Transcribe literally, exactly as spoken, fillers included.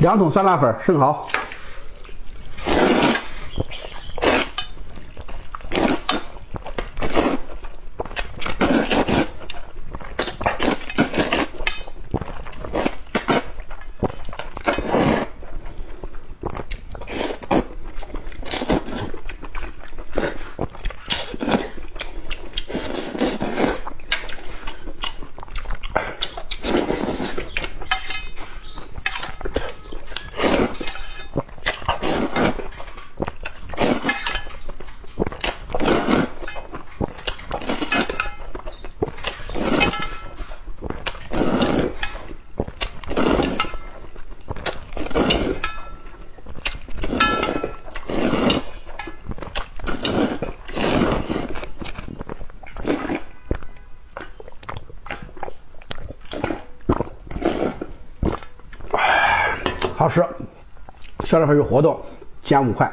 两桶酸辣粉生蚝。好吃，酸辣粉有活动，减五块。